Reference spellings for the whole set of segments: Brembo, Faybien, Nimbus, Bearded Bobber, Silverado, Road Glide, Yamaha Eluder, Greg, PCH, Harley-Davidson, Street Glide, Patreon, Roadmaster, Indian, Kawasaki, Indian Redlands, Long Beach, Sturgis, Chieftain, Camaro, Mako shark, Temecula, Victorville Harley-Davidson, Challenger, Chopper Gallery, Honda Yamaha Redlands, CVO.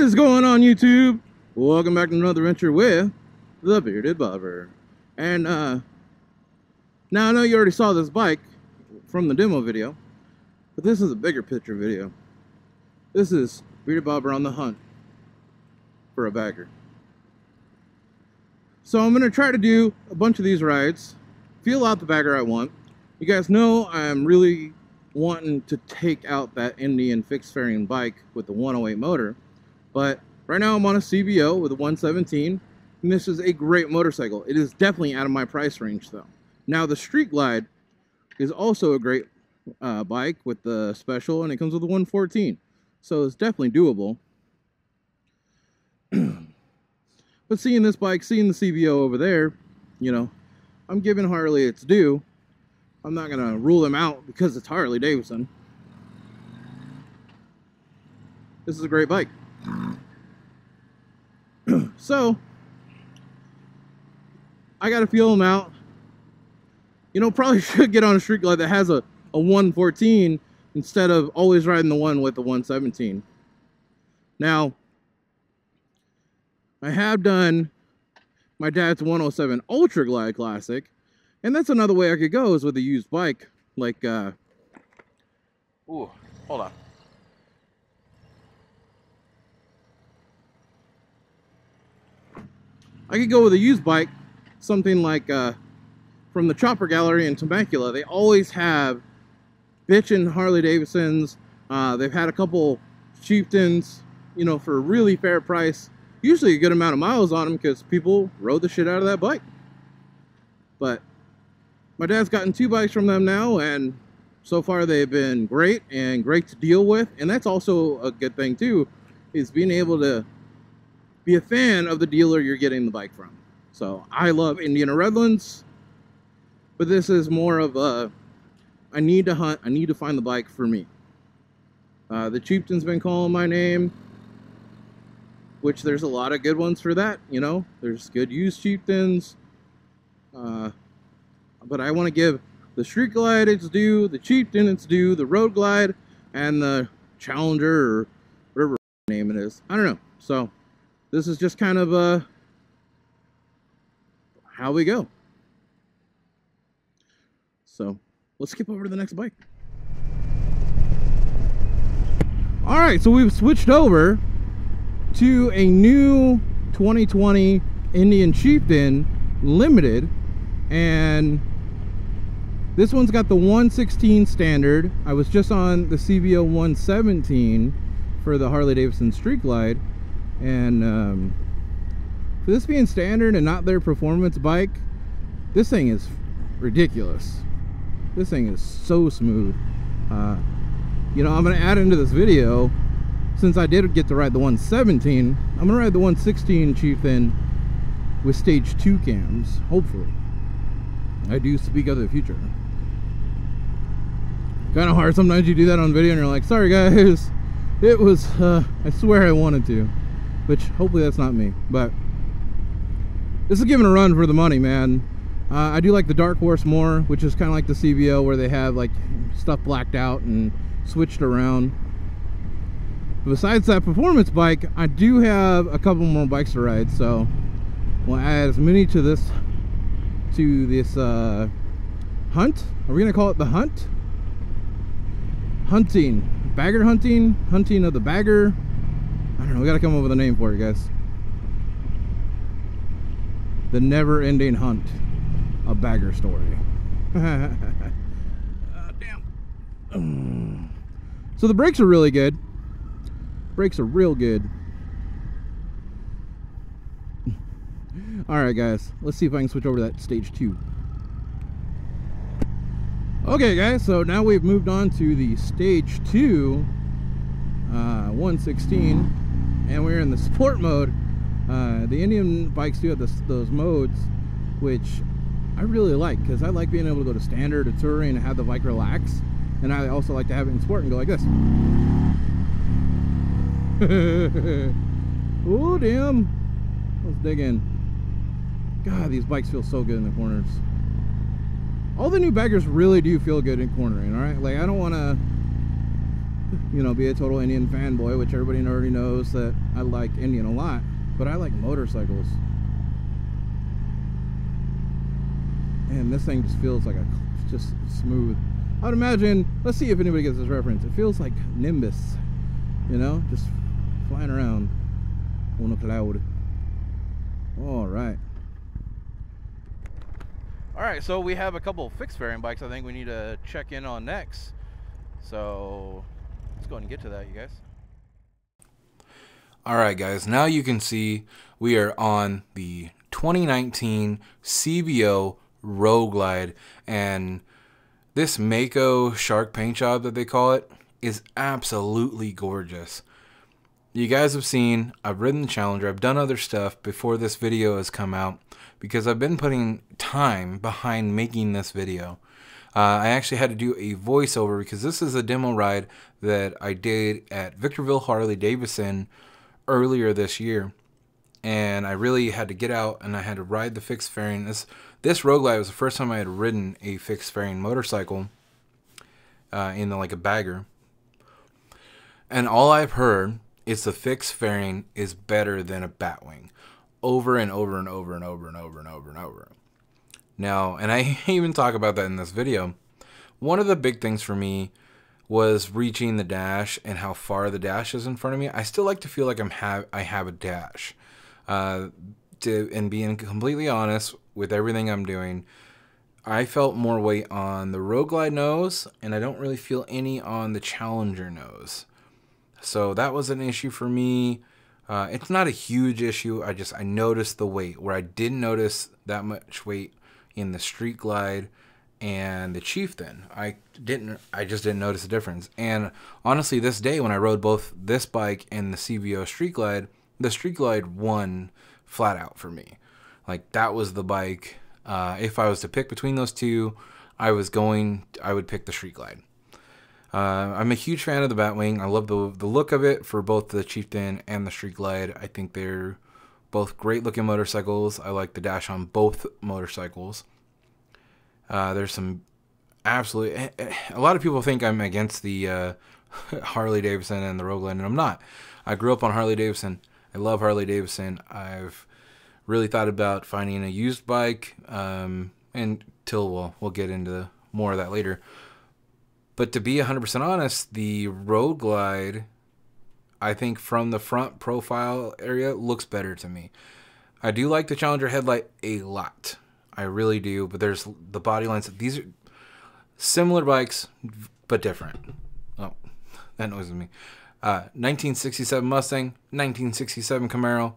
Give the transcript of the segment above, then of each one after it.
What is going on, YouTube? Welcome back to another venture with the Bearded Bobber. And now I know you already saw this bike from the demo video, but this is a bigger picture video. This is Bearded Bobber on the hunt for a bagger. So I'm going to try to do a bunch of these rides, feel out the bagger I want. You guys know I'm really wanting to take out that Indian fixed fairing bike with the 108 motor, but right now I'm on a CVO with a 117, and this is a great motorcycle. It is definitely out of my price range though. Now the Street Glide is also a great bike with the special, and it comes with a 114, so it's definitely doable. But seeing this bike, seeing the CVO over there, you know, I'm giving Harley its due. I'm not going to rule them out because it's Harley-Davidson. This is a great bike. So, I got to feel them out. You know, probably should get on a Street Glide that has a 114 instead of always riding the one with the 117. Now, I have done my dad's 107 Ultra Glide Classic. And that's another way I could go, is with a used bike, like, ooh, hold on. I could go with a used bike, something like, from the Chopper Gallery in Temecula. They always have bitchin' Harley-Davidsons. They've had a couple Chieftains, you know, for a really fair price. Usually a good amount of miles on them, because people rode the shit out of that bike. But my dad's gotten two bikes from them now, and so far they've been great and great to deal with. And that's also a good thing too, is being able to be a fan of the dealer you're getting the bike from. So I love Indian Redlands, but this is more of a, I need to hunt, I need to find the bike for me. The Chieftain's been calling my name, which there's a lot of good ones for that, you know. There's good used Chieftains. But I want to give the Street Glide its due, the Chieftain its due, the Road Glide, and the Challenger, or whatever name it is. I don't know. So this is just kind of how we go. So let's skip over to the next bike. All right, so we've switched over to a new 2020 Indian Chieftain Limited. And this one's got the 116 standard. I was just on the CVO 117 for the Harley-Davidson Street Glide, and for this being standard and not their performance bike, this thing is ridiculous. This thing is so smooth. You know, I'm gonna add into this video, since I did get to ride the 117, I'm gonna ride the 116 Chieftain with stage 2 cams, hopefully. I do speak of the future. Kind of hard sometimes, you do that on video and you're like, sorry guys, it was I swear I wanted to, which hopefully that's not me. But this is giving a run for the money, man. I do like the Dark Horse more, which is kind of like the CVO, where they have like stuff blacked out and switched around. But besides that performance bike, I do have a couple more bikes to ride, so we'll add as many to this hunt. Are we gonna call it the hunt? Hunting, bagger hunting, hunting of the bagger. I don't know, we gotta come up with a name for it, guys. The never-ending hunt, a bagger story. Damn. So the brakes are really good. Brakes are real good. Alright guys, let's see if I can switch over to that stage 2. Okay guys, so now we've moved on to the stage 2 116, and we're in the sport mode. The Indian bikes do have those modes, which I really like, because I like being able to go to standard or touring and have the bike relax, and I also like to have it in sport and go like this. Oh damn, let's dig in. God, these bikes feel so good in the corners. All the new baggers really do feel good in cornering, all right? Like, I don't want to you know, be a total Indian fanboy, which everybody already knows that I like Indian a lot, but I like motorcycles. And this thing just feels like a just smooth. I would imagine, let's see if anybody gets this reference. It feels like Nimbus, you know, just flying around on a cloud. All right, so we have a couple of fixed fairing bikes I think we need to check in on next, so let's go ahead and get to that, you guys. All right guys, now you can see we are on the 2019 CVO Road Glide, and this Mako shark paint job that they call it is absolutely gorgeous. You guys have seen, I've ridden the Challenger, I've done other stuff before this video has come out because I've been putting time behind making this video. I actually had to do a voiceover because this is a demo ride that I did at Victorville Harley-Davidson earlier this year. And I really had to get out and I had to ride the fixed fairing. This Road Glide was the first time I had ridden a fixed fairing motorcycle like a bagger. And all I've heard is the fixed fairing is better than a Batwing over and over and over and over and over and over and over. Now, and I even talk about that in this video. One of the big things for me was reaching the dash and how far the dash is in front of me. I still like to feel like I have a dash. And being completely honest with everything I'm doing, I felt more weight on the Road Glide nose, and I don't really feel any on the Challenger nose. So that was an issue for me. It's not a huge issue. I noticed the weight, where I didn't notice that much weight in the Street Glide and the Chieftain. I just didn't notice the difference. And honestly, this day when I rode both this bike and the CVO Street Glide, the Street Glide won flat out for me. Like, that was the bike. If I was to pick between those two, I would pick the Street Glide. I'm a huge fan of the Batwing. I love the look of it for both the Chieftain and the Street Glide. I think they're both great looking motorcycles. I like the dash on both motorcycles. There's some absolutely, a lot of people think I'm against the Harley-Davidson and the Road Glide, and I'm not. I grew up on Harley-Davidson. I love Harley-Davidson. I've really thought about finding a used bike, we'll get into more of that later. But to be 100% honest, the Road Glide, I think from the front profile area, looks better to me. I do like the Challenger headlight a lot. I really do, but there's the body lines. These are similar bikes, but different. Oh, that noises me. 1967 Mustang, 1967 Camaro,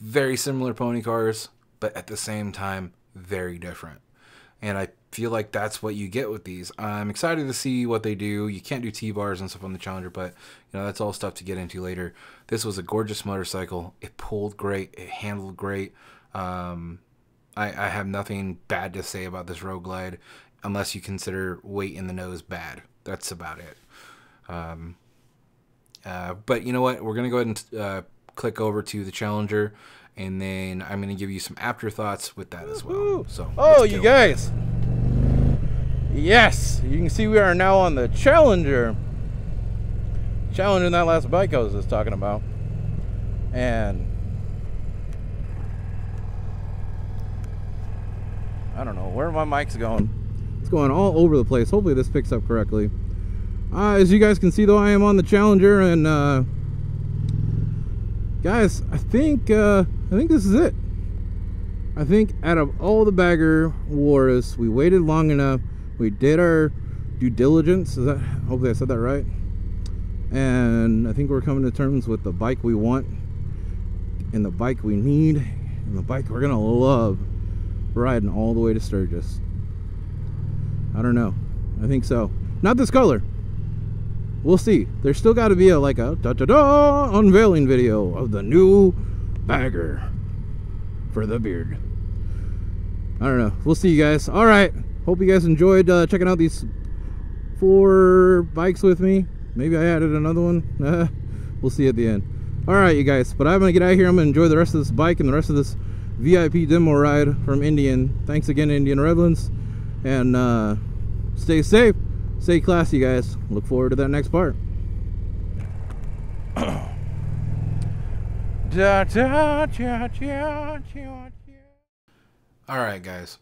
very similar pony cars, but at the same time, very different. And I feel like that's what you get with these. I'm excited to see what they do. You can't do T-bars and stuff on the Challenger, but you know, that's all stuff to get into later. This was a gorgeous motorcycle. It pulled great. It handled great. I have nothing bad to say about this Road Glide, unless you consider weight in the nose bad. That's about it. But you know what? We're going to go ahead and click over to the Challenger, and then I'm going to give you some afterthoughts with that as well. So, oh, you guys. Yes, you can see we are now on the Challenger. Challenging that last bike I was just talking about. And I don't know where my mic's going. It's going all over the place. Hopefully this picks up correctly. As you guys can see though, I am on the Challenger, and guys, I think this is it. I think out of all the bagger wars, we waited long enough. We did our due diligence. Hopefully I said that right. And I think we're coming to terms with the bike we want, and the bike we need, and the bike we're gonna love riding all the way to Sturgis. I don't know. I think so. Not this color. We'll see. There's still got to be a da-da-da unveiling video of the new bagger for the beard. I don't know. We'll see, you guys. All right. Hope you guys enjoyed checking out these 4 bikes with me. Maybe I added another one. We'll see at the end. All right, you guys. But I'm going to get out of here. I'm going to enjoy the rest of this bike and the rest of this VIP demo ride from Indian. Thanks again, Indian Redlands. And stay safe. Stay classy, guys. Look forward to that next part. Alright guys,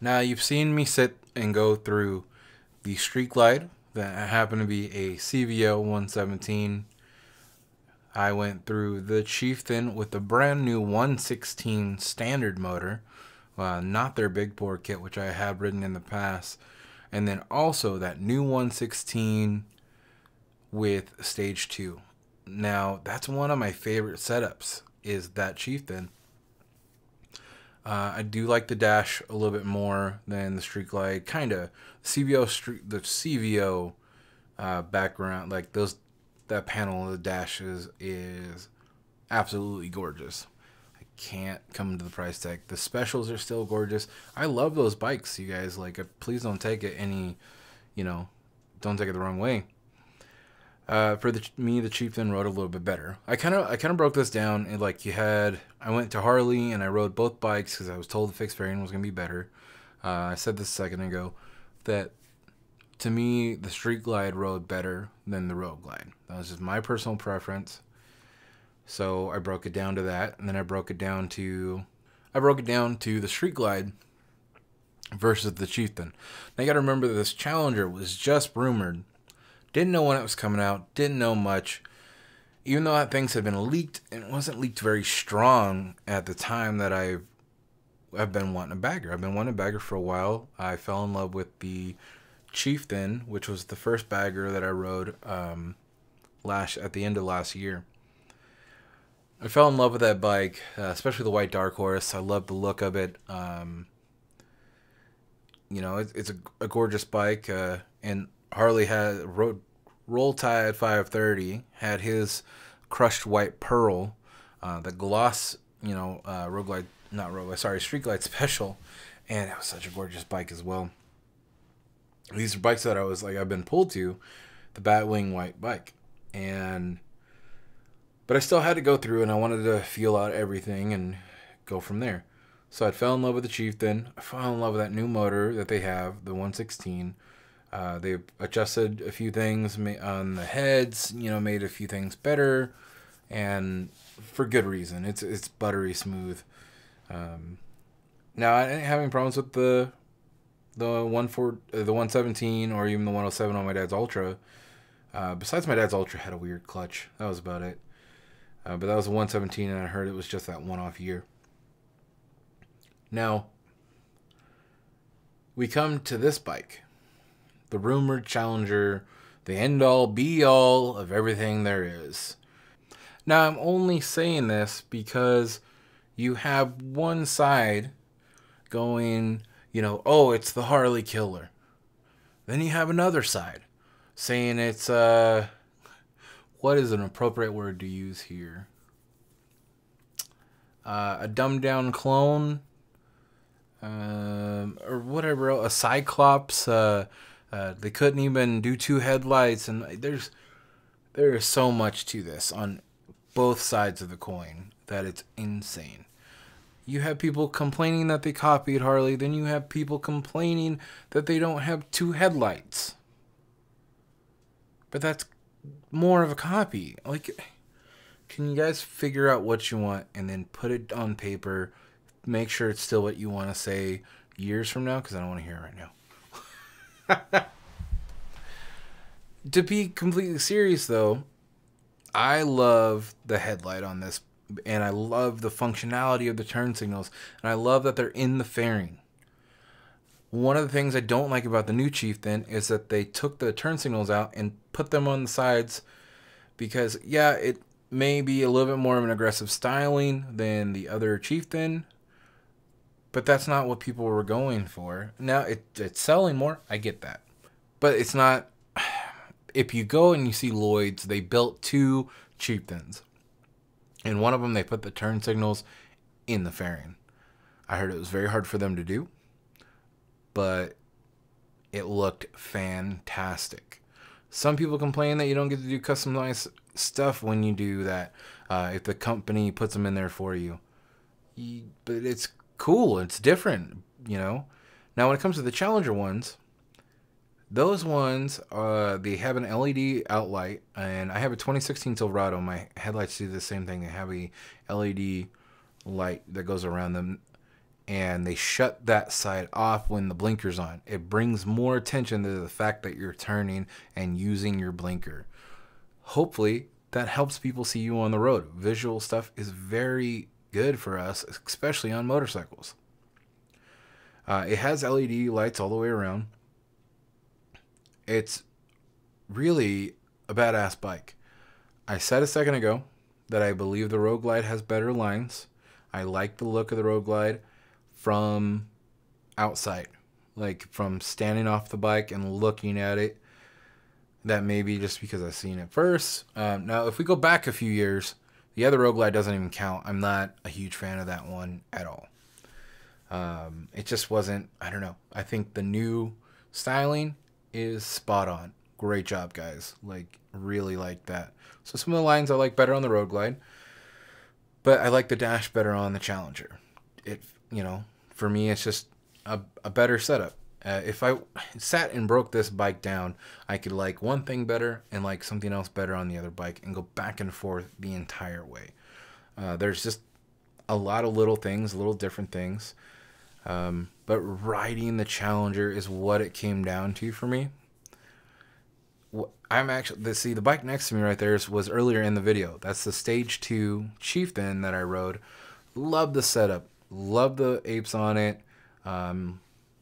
now you've seen me sit and go through the Street Glide that happened to be a CVO 117. I went through the Chieftain with a brand new 116 standard motor, not their big bore kit, which I have ridden in the past, and then also that new 116 with stage 2. Now that's one of my favorite setups, is that Chieftain. I do like the dash a little bit more than the Street Glide. Kind of the CVO background, like those, that panel of the dashes is absolutely gorgeous. I can't come to the price tag. The specials are still gorgeous. I love those bikes, you guys. Like, please don't take it any, you know, don't take it the wrong way. For the Chieftain rode a little bit better. I kind of broke this down, and like I went to Harley and I rode both bikes because I was told the fixed variant was gonna be better. I said this a second ago that to me the Street Glide rode better than the Road Glide. That was just my personal preference. So I broke it down to that, and then I broke it down to the Street Glide versus the Chieftain. Now you gotta remember that this Challenger was just rumored. Didn't know when it was coming out, didn't know much. Even though that things had been leaked, and it wasn't leaked very strong at the time that I've been wanting a bagger. I've been wanting a bagger for a while. I fell in love with the Chieftain, which was the first bagger that I rode at the end of last year. I fell in love with that bike, especially the white Dark Horse. I love the look of it. You know, it's a gorgeous bike, and Harley had Roll Tide 530 had his crushed white pearl, the gloss, you know, Street Glide special, and it was such a gorgeous bike as well. These are bikes that I've been pulled to, the Batwing white bike, but I still had to go through and I wanted to feel out everything and go from there. So I fell in love with the Chieftain. I fell in love with that new motor that they have, the 116. They adjusted a few things on the heads, you know, made a few things better, and for good reason. It's buttery smooth. Now I ain't having problems with the 117 or even the 107 on my dad's Ultra. Besides, my dad's Ultra had a weird clutch. That was about it. But that was the 117, and I heard it was just that one-off year. Now we come to this bike. The rumored Challenger, the end-all, be-all of everything there is. Now, I'm only saying this because you have one side going, you know, oh, it's the Harley killer. Then you have another side saying it's, what is an appropriate word to use here? A dumbed-down clone, or whatever else, a Cyclops, they couldn't even do two headlights, and there is so much to this on both sides of the coin that it's insane. You have people complaining that they copied Harley, then you have people complaining that they don't have two headlights. But that's more of a copy. Like, can you guys figure out what you want and then put it on paper, make sure it's still what you want to say years from now, because I don't want to hear it right now. To be completely serious though, I love the headlight on this, and I love the functionality of the turn signals, and I love that they're in the fairing. One of the things I don't like about the new Chieftain is that they took the turn signals out and put them on the sides, because yeah, it may be a little bit more of an aggressive styling than the other Chieftain, but that's not what people were going for. Now, it's selling more. I get that. But it's not... If you go and you see Lloyd's, they built two Chieftains. And one of them, they put the turn signals in the fairing. I heard it was very hard for them to do. But it looked fantastic. Some people complain that you don't get to do customized stuff when you do that. If the company puts them in there for you. But it's... cool, it's different, you know. Now when it comes to the Challenger ones, Those ones, they have an LED outlight, and I have a 2016 Silverado. My headlights do the same thing. They have a LED light that goes around them, and they shut that side off when the blinker's on. It brings more attention to the fact that you're turning and using your blinker. Hopefully, that helps people see you on the road. Visual stuff is very good for us, especially on motorcycles. It has LED lights all the way around. It's really a badass bike. I said a second ago that I believe the Road Glide has better lines. I like the look of the Road Glide from outside, like from standing off the bike and looking at it. That may be just because I've seen it first. Now, if we go back a few years, the other Road Glide doesn't even count. I'm not a huge fan of that one at all. It just wasn't, I don't know. I think the new styling is spot on. Great job, guys. Like, really like that. So some of the lines I like better on the Road Glide, but I like the dash better on the Challenger. It, you know, for me, it's just a better setup. If I sat and broke this bike down, I could like one thing better and like something else better on the other bike and go back and forth the entire way. There's just a lot of little things, little different things. But riding the Challenger is what it came down to for me. I'm actually, see, the bike next to me right there was earlier in the video. That's the Stage 2 Chieftain that I rode. Love the setup. Love the apes on it.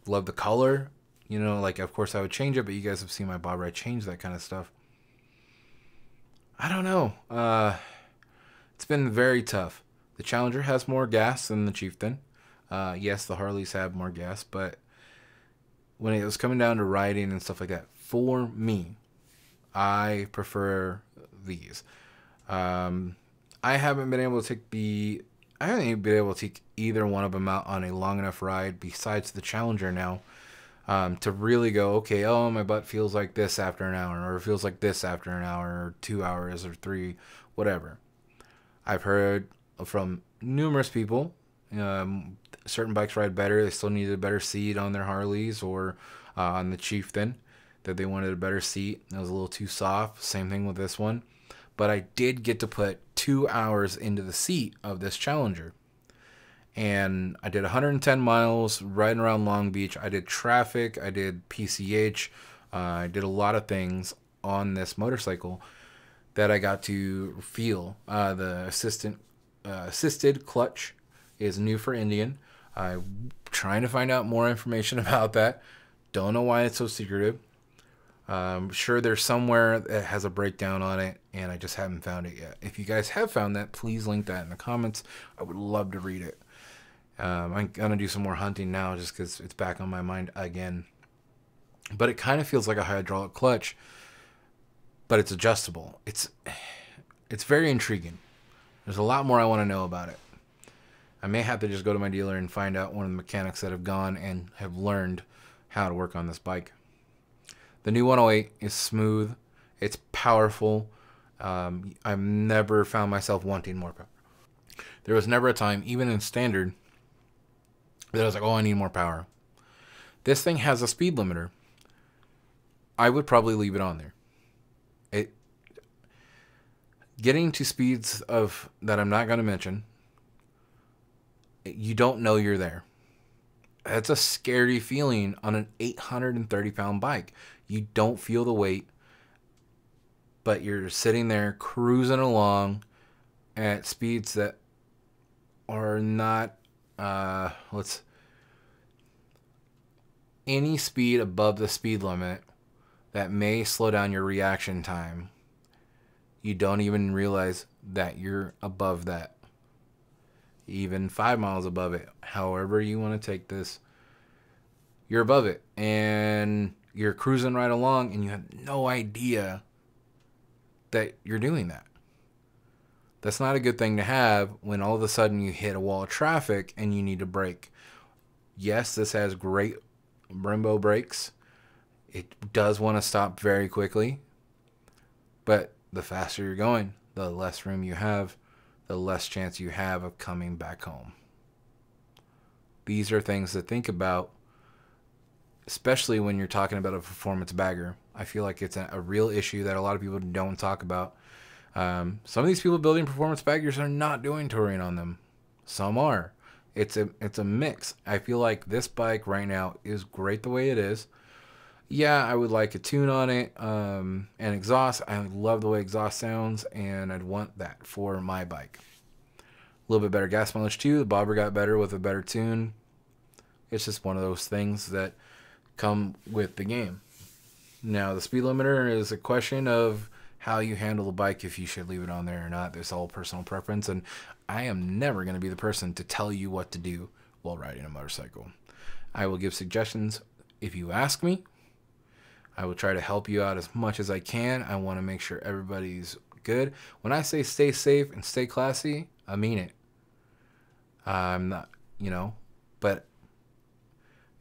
Love the color. You know, like, of course I would change it, but you guys have seen my bob where I change that kind of stuff. I don't know. It's been very tough. The Challenger has more gas than the Chieftain. Yes, the Harleys have more gas, but when it was coming down to riding and stuff like that, for me, I prefer these. I haven't been able to take I haven't even been able to take either one of them out on a long enough ride besides the Challenger now to really go, okay, oh, my butt feels like this after an hour, or it feels like this after an hour, or 2 hours, or 3, whatever. I've heard from numerous people, certain bikes ride better. They still needed a better seat on their Harleys or on the Chieftain, that they wanted a better seat. It was a little too soft. Same thing with this one. But I did get to put 2 hours into the seat of this Challenger. And I did 110 miles riding around Long Beach. I did traffic. I did PCH. I did a lot of things on this motorcycle that I got to feel. The assisted clutch is new for Indian. I'm trying to find out more information about that. Don't know why it's so secretive. I'm sure there's somewhere that has a breakdown on it, and I just haven't found it yet. If you guys have found that, please link that in the comments. I would love to read it. I'm going to do some more hunting now just because it's back on my mind again. But it kind of feels like a hydraulic clutch, but it's adjustable. It's very intriguing. There's a lot more I want to know about it. I may have to just go to my dealer and find out one of the mechanics that have gone and have learned how to work on this bike. The new 108 is smooth. It's powerful. I've never found myself wanting more power. There was never a time, even in standard, that I was like, oh, I need more power. This thing has a speed limiter. I would probably leave it on there. Getting to speeds of that I'm not going to mention, you don't know you're there. That's a scary feeling on an 830-pound bike. You don't feel the weight, but you're sitting there cruising along at speeds that are not, any speed above the speed limit that may slow down your reaction time. You don't even realize that you're above that. Even 5 miles above it, however you want to take this, you're above it, and you're cruising right along, and you have no idea that you're doing that. That's not a good thing to have when all of a sudden you hit a wall of traffic and you need to brake. Yes, this has great Brembo brakes. It does want to stop very quickly, but the faster you're going, the less room you have, the less chance you have of coming back home. These are things to think about especially when you're talking about a performance bagger. I feel like it's a real issue that a lot of people don't talk about. Some of these people building performance baggers are not doing touring on them. Some are. It's a mix. I feel like this bike right now is great the way it is. Yeah, I would like a tune on it, and exhaust. I love the way exhaust sounds, and I'd want that for my bike. A little bit better gas mileage too. The bobber got better with a better tune. It's just one of those things that come with the game. Now, the speed limiter is a question of how you handle the bike, if you should leave it on there or not. There's all personal preference, and I am never going to be the person to tell you what to do while riding a motorcycle. I will give suggestions if you ask me. I will try to help you out as much as I can. I want to make sure everybody's good. When I say stay safe and stay classy, I mean it. I'm not, you know, but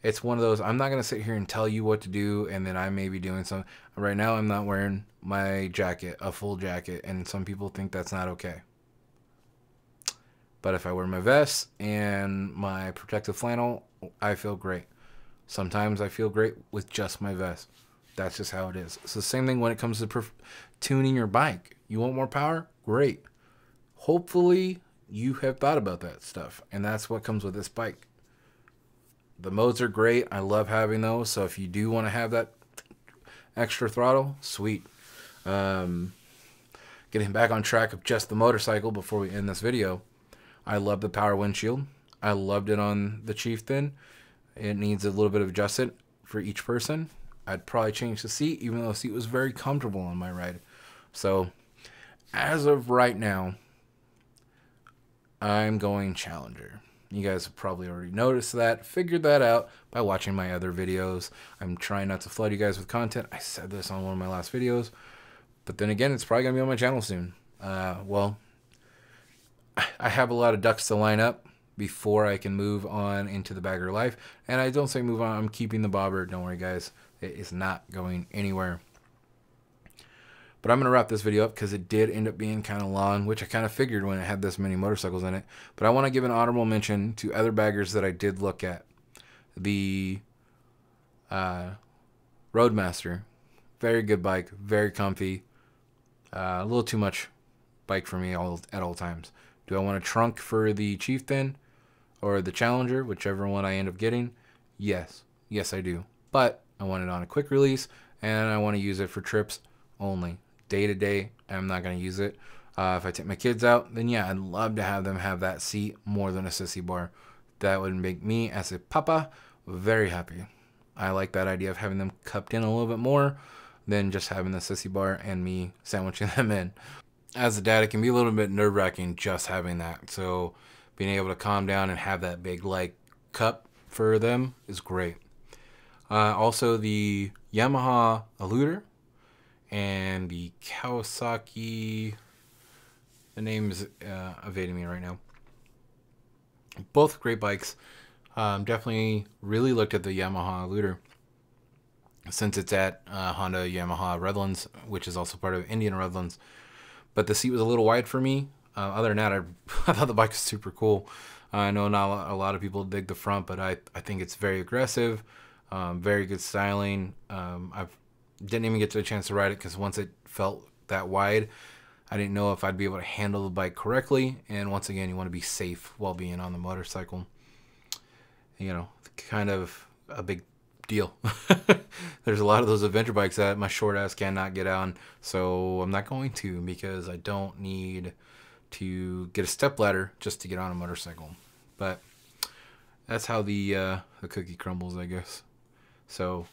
it's one of those, I'm not going to sit here and tell you what to do, and then I may be doing something. Right now, I'm not wearing my jacket, a full jacket, and some people think that's not okay. But if I wear my vest and my protective flannel, I feel great. Sometimes I feel great with just my vest. That's just how it is. It's the same thing when it comes to tuning your bike. You want more power? Great. Hopefully you have thought about that stuff, and that's what comes with this bike. The modes are great. I love having those. So if you do want to have that extra throttle, sweet. Getting back on track of just the motorcycle before we end this video, I love the power windshield. I loved it on the Chieftain. It needs a little bit of adjustment for each person. I'd probably change the seat, even though the seat was very comfortable on my ride. So as of right now, I'm going Challenger. You guys have probably already noticed that, figured that out by watching my other videos. I'm trying not to flood you guys with content. I said this on one of my last videos, but then again, it's probably gonna be on my channel soon. Well, I have a lot of ducks to line up before I can move on into the bagger life. And I don't say move on, I'm keeping the bobber. Don't worry guys, it is not going anywhere. But I'm going to wrap this video up because it did end up being kind of long, which I kind of figured when it had this many motorcycles in it. But I want to give an honorable mention to other baggers that I did look at. The Roadmaster, very good bike, very comfy. A little too much bike for me at all times. Do I want a trunk for the Chieftain or the Challenger, whichever one I end up getting? Yes. Yes, I do. But I want it on a quick release, and I want to use it for trips only. Day to day, I'm not going to use it. If I take my kids out, then yeah, I'd love to have them have that seat more than a sissy bar. That would make me, as a papa, very happy. I like that idea of having them cupped in a little bit more than just having the sissy bar and me sandwiching them in. As a dad, it can be a little bit nerve-wracking just having that. So being able to calm down and have that big, like, cup for them is great. Also, the Yamaha Eluder and the Kawasaki, the name is evading me right now. Both great bikes. Definitely really looked at the Yamaha Eluder since it's at Honda Yamaha Redlands, which is also part of Indian Redlands. But the seat was a little wide for me. Other than that, I thought the bike was super cool. I know not a lot of people dig the front, but I think it's very aggressive, very good styling. I've didn't even get to a chance to ride it because once it felt that wide, I didn't know if I'd be able to handle the bike correctly. And once again, you want to be safe while being on the motorcycle. You know, kind of a big deal. There's a lot of those adventure bikes that my short ass cannot get on, so I'm not going to, because I don't need to get a stepladder just to get on a motorcycle. But that's how the cookie crumbles, I guess. So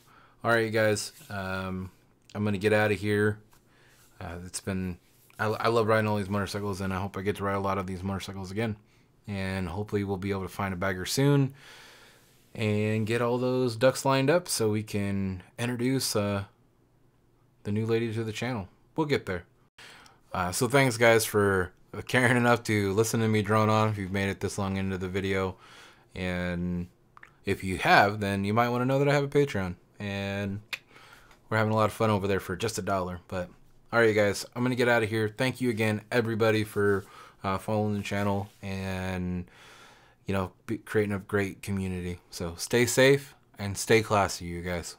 all right, you guys, I'm going to get out of here. It's been, I love riding all these motorcycles, and I hope I get to ride a lot of these motorcycles again. And hopefully we'll be able to find a bagger soon and get all those ducks lined up so we can introduce the new lady to the channel. We'll get there. So thanks, guys, for caring enough to listen to me drone on if you've made it this long into the video. And if you have, then you might want to know that I have a Patreon. And we're having a lot of fun over there for just $1. But all right, you guys, I'm gonna get out of here. Thank you again, everybody, for following the channel and, you know, creating a great community. So stay safe and stay classy, you guys.